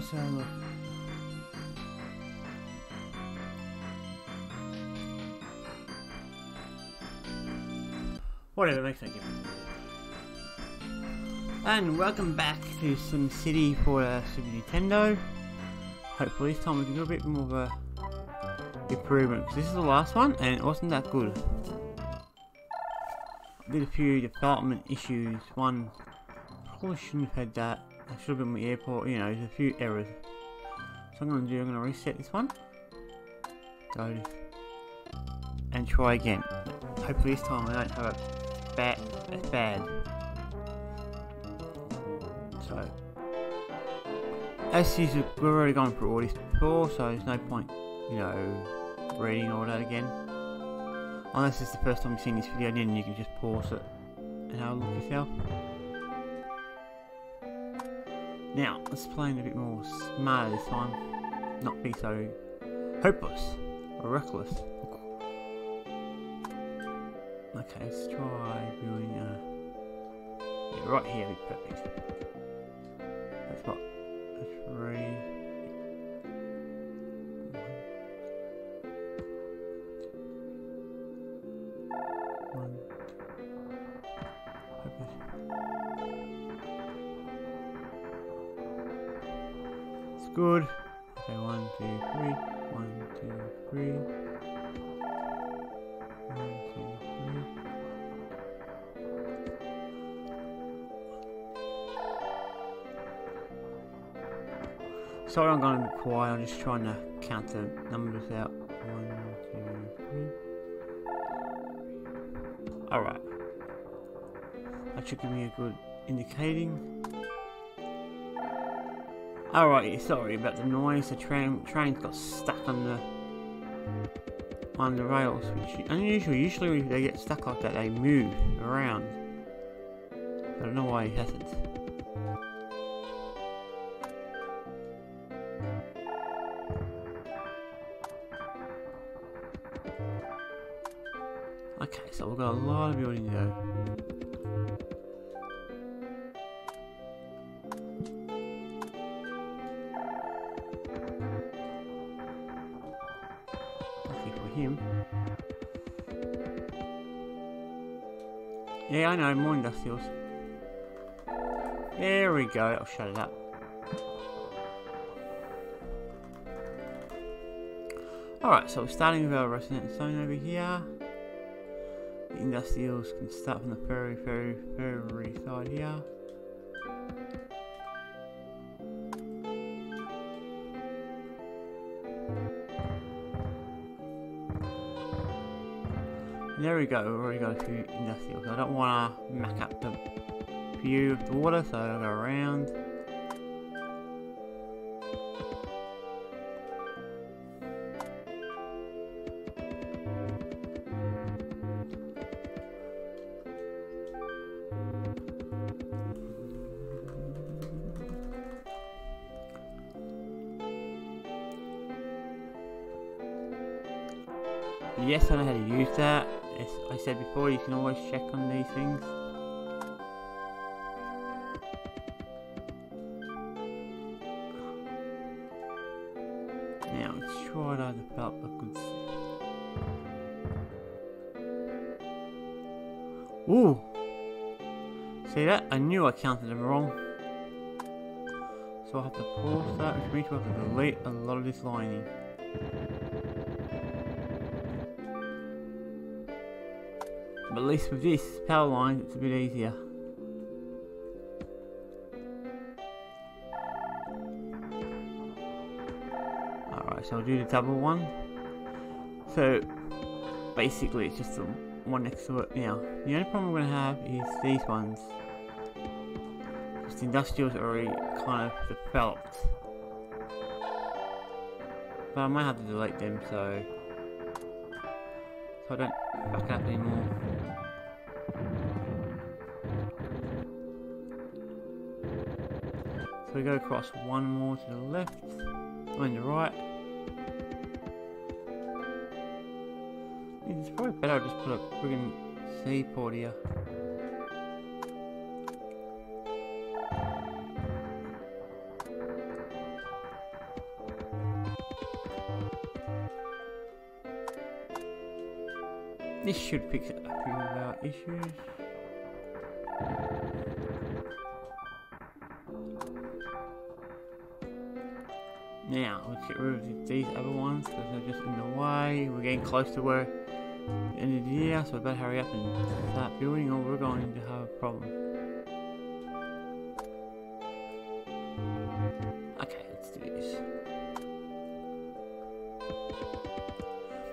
outside, look. Whatever, makes that difference. And welcome back to SimCity for Super Nintendo. Hopefully this time we can do a bit more of a improvement, because this is the last one and it wasn't that good. Did a few development issues. One, probably shouldn't have had that. I should have been with the airport. You know, there's a few errors. So I'm going to reset this one. Go and try again. Hopefully this time I don't have it as bad. So, as usual, we've already gone through all this before, so there's no point, you know, reading all that again. Unless it's the first time you've seen this video, then you can just pause it and have a look yourself. Now, let's play a bit more smarter this time. Not be so hopeless or reckless. Okay, let's try doing yeah, right here would be perfect. That's what? Good. Okay, 1, 2, 3. 1, 2, 3. 1, 2, 3. Sorry, I'm going to be quiet. I'm just trying to count the numbers out. 1, 2, 3. All right. That should give me a good indicating. Alright, sorry about the noise. The train got stuck on the rails, which is unusual. Usually, they get stuck like that. They move around. I don't know why he hasn't. Okay, so we've got a lot of building to go. Yeah, I know, more industrials. There we go, I'll shut it up. Alright, so we're starting with our resident zone over here. The industrials can start from the very, very side here. There we go, we've already got a few industrials. I don't want to muck up the view of the water, so I'll go around. Yes, I know how to use that. As I said before, you can always check on these things. Now let's try to develop a good. Ooh! See that? I knew I counted them wrong. So I'll have to pause that, which means we'll have to delete a lot of this lining. But at least with this power line, it's a bit easier. Alright, so I'll do the double one. So, basically it's just the one next to it now. The only problem we're going to have is these ones. Because the industrials are already kind of developed. But I might have to delete them, so I don't fuck it up anymore. So we go across one more to the left, I mean the right. It's probably better I just put a friggin' seaport here. This should pick it up without issues. Now, let's get rid of these other ones because they're just in the way. We're getting close to where the end of the year, so I better hurry up and start building or we're going to have a problem. Okay, let's do this.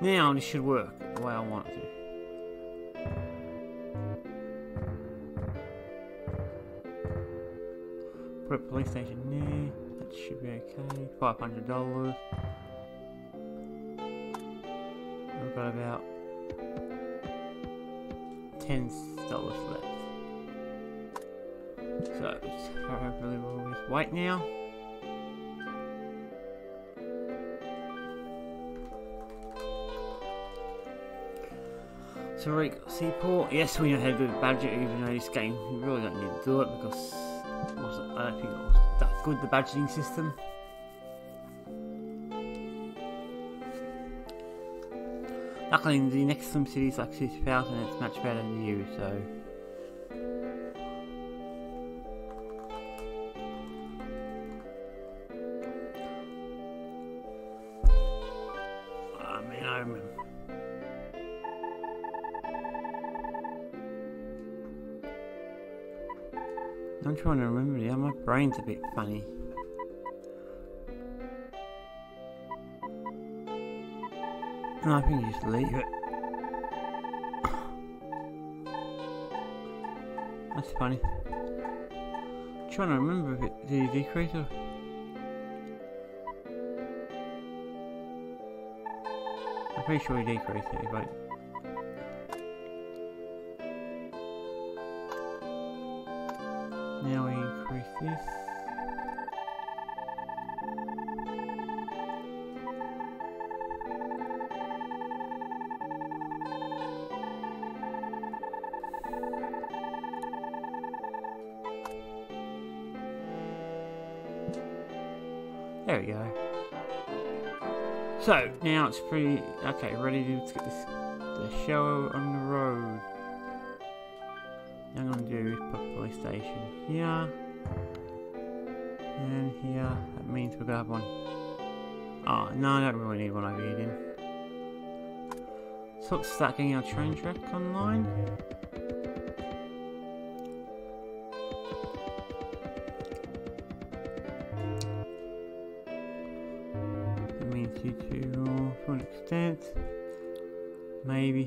Now, this should work the way I want it to. Put a police station there, that should be okay, $500. I've got about $10 left. So, hopefully we'll just wait now. So we got Seaport, yes we know how to do the budget, even though this game you really don't need to do it because I don't think it was that good, the budgeting system. Luckily, in the next SimCity is like 2000, it's much better than you, so. I mean, I remember. I'm trying to remember now, my brain's a bit funny. No, I think you just leave it. That's funny. I'm trying to remember if it did you decrease or... I'm pretty sure you decreased it, but... Now we increase this. There we go. So, now it's pretty... Okay, ready to get this, the show on the road. I'm going to do is put a police station here, and here, that means we're going to have one. Oh, no, I don't really need one over here then. So let's start getting our train track online. That means you two, to an extent, maybe.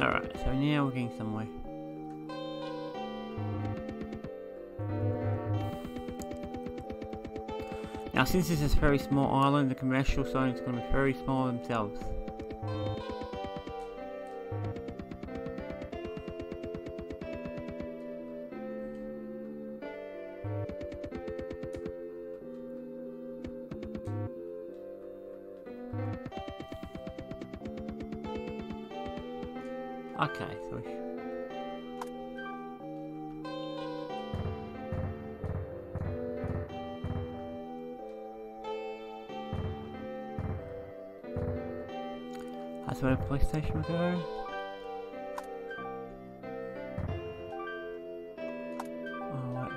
Alright, so now we're getting somewhere. Now since this is a very small island, the commercial zone is going to be very small themselves. Okay, so we that's where the police station will go. Oh wait.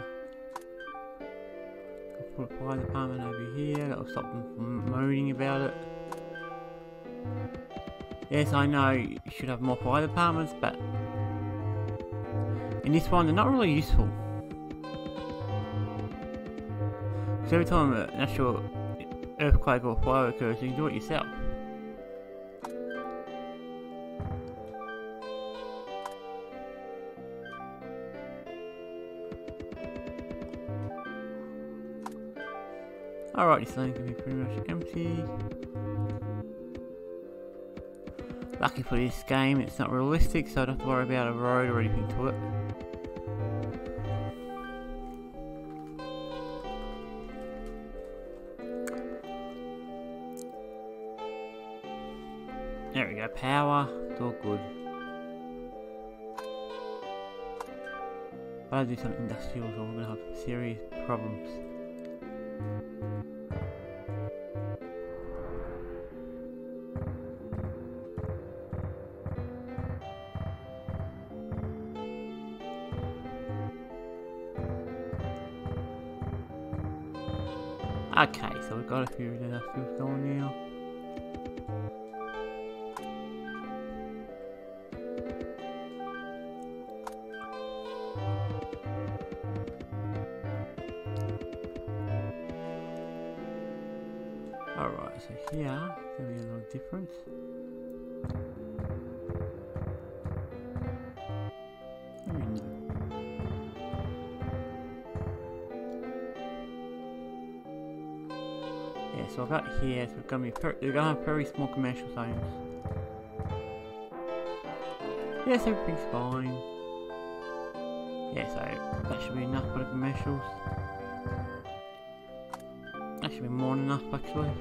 I'll put a fire department over here, that'll stop them from moaning about it. Yes, I know you should have more fire departments, but in this one they're not really useful. Because every time an actual earthquake or fire occurs, you can do it yourself. Alright, this lane can be pretty much empty. Lucky for this game, it's not realistic, so I don't have to worry about a road or anything to it. There we go, power, it's all good. If I do some industrials, I'm going to have serious problems. Okay, so we've got a few left going now. Alright, so here, there's going to be a little difference. So about here, so it's gonna be they're gonna have very small commercial zones. Yes, everything's fine. Yeah, so that should be enough for the commercials. That should be more than enough, actually.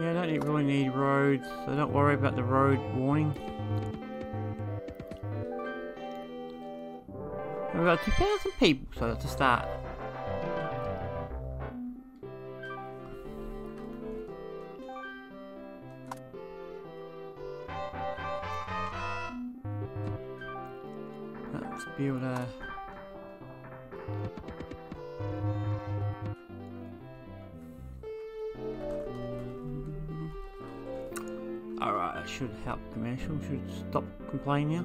Yeah, I don't really need roads, so don't worry about the road warning. We've got 2,000 people, so that's a start. Let's build a... Alright, that should help commercial, should stop complaining.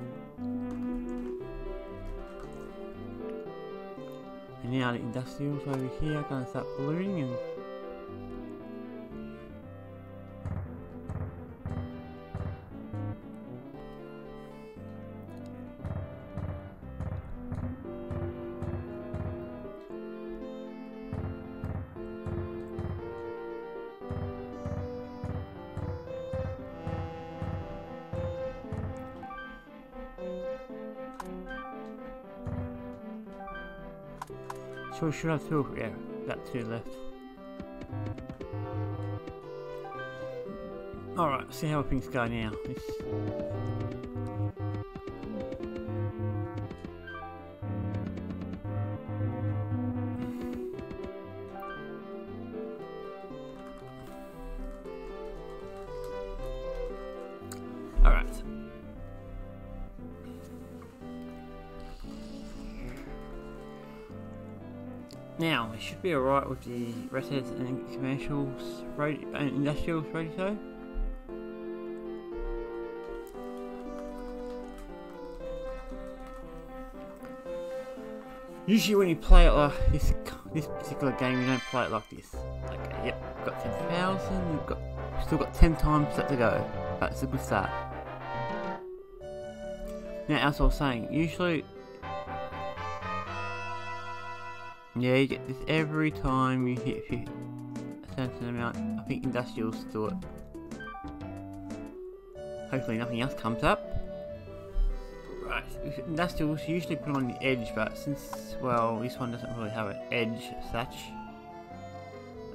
And now the industrials over here are going to start polluting and... So we should have two, yeah, that two left. Alright, see how things go now. It's... Alright. Now, it should be alright with the residents and commercials, road, and industrials radio. Usually when you play it like this particular game, you don't play it like this. Okay, yep, we've got 10,000, we've still got 10 times left to go. That's a good start. Now, as I was saying, usually... Yeah, you get this every time you hit a certain amount. I think industrials do it. Hopefully nothing else comes up. Right, industrials usually put on the edge, but since, well, this one doesn't really have an edge as such,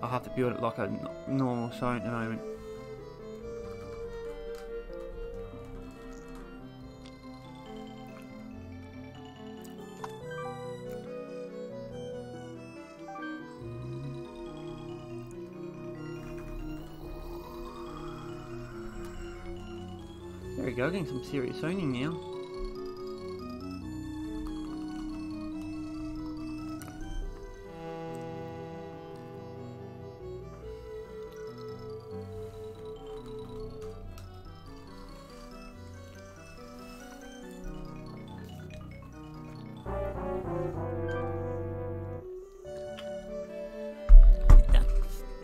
I'll have to build it like a normal zone at the moment. There we go, getting some serious zoning now.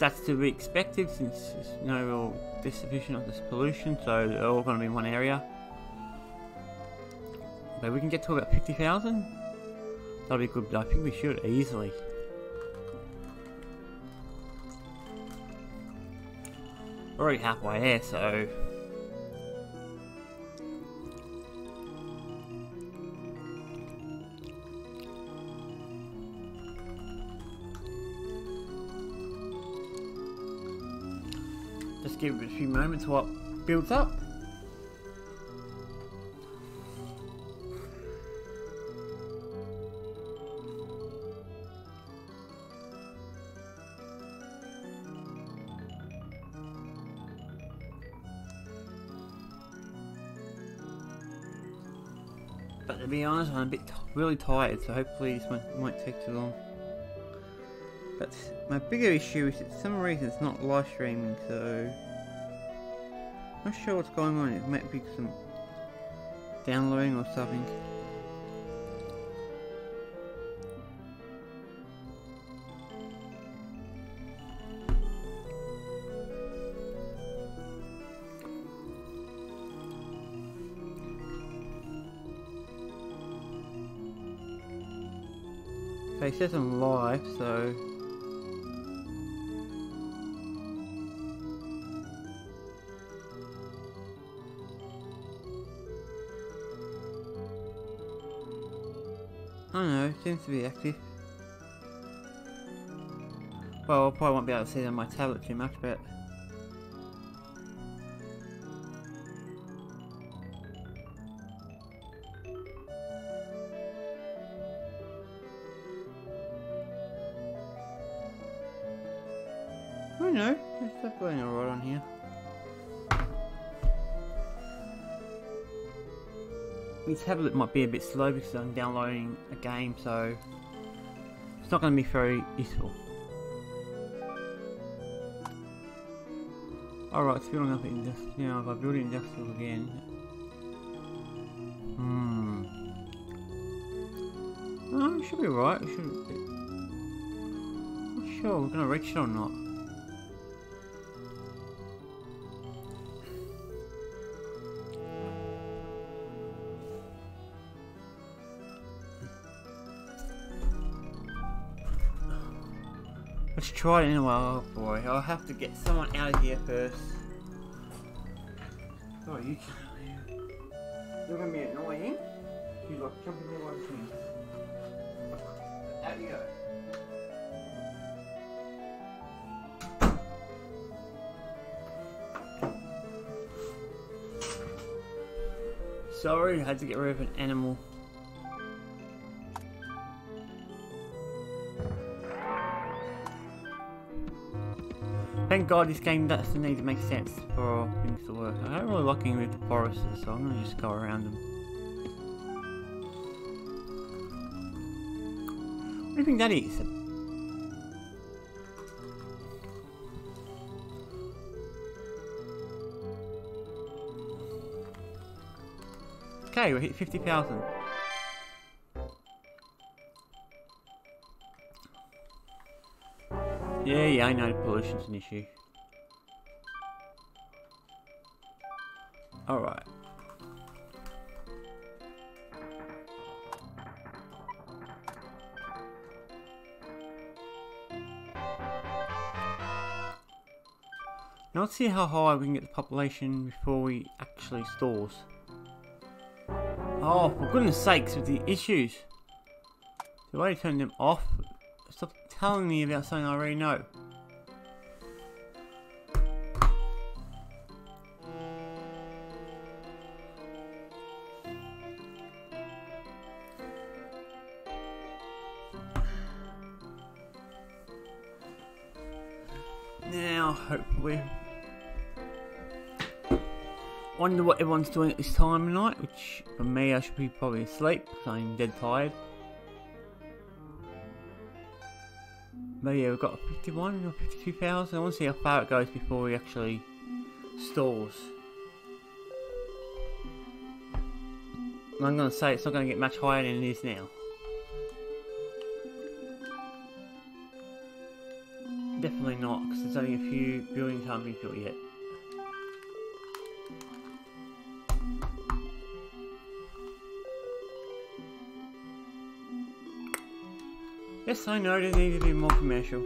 That's to be expected since there's no real distribution of this pollution, so they're all going to be in one area. But we can get to about 50,000. That'll be good, I think we should easily. We're already halfway there, so... Just give it a few moments while it builds up. But to be honest, I'm a bit really tired, so hopefully this one won't take too long. But my bigger issue is that for some reason it's not live streaming, so I'm not sure what's going on. It might be some downloading or something. Okay, it says I'm live, so I don't know, it seems to be active. Well, I probably won't be able to see it on my tablet too much, but I don't know, there's stuff going alright on here. My tablet might be a bit slow because I'm downloading a game, so it's not going to be very useful. Alright, it's building up industrial. You know, if I build industrial again. Oh, it should be right. It should be. I'm not sure we're going to reach it or not. Let's try it anyway. Oh boy, I'll have to get someone out of here first. Oh, you can't. You're gonna be annoying. She's like jumping in my thing. Out you go. Sorry, I had to get rid of an animal. Thank God this game doesn't need to make sense for things to work. I don't really like getting rid of the forests, so I'm gonna just go around them. What do you think that is? Okay, we hit 50,000. Yeah, I know pollution's an issue. Alright. Now let's see how high we can get the population before we actually stores. Oh, for goodness sakes, with the issues. Do I turn them off? Stop telling me about something I already know. Now, hopefully. Wonder what everyone's doing at this time of night, which for me, I should be probably asleep because I'm dead tired. But yeah, we've got 51 or 52,000. I want to see how far it goes before we actually stores. I'm going to say it's not going to get much higher than it is now. Definitely not, because there's only a few buildings haven't been built yet. Yes, I know, it needs to be more commercial.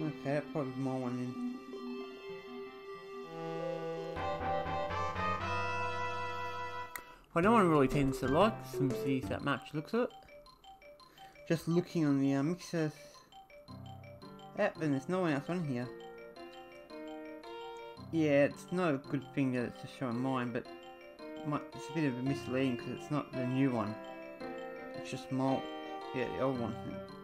Okay, that probably more one in. I don't want to really tend to like SimCity that much, looks at it. Just looking on the Mixer Yep, and there's no one else on here. Yeah, it's not a good thing that it's just showing mine, but it's a bit of a misleading because it's not the new one. It's just my, yeah, the old one.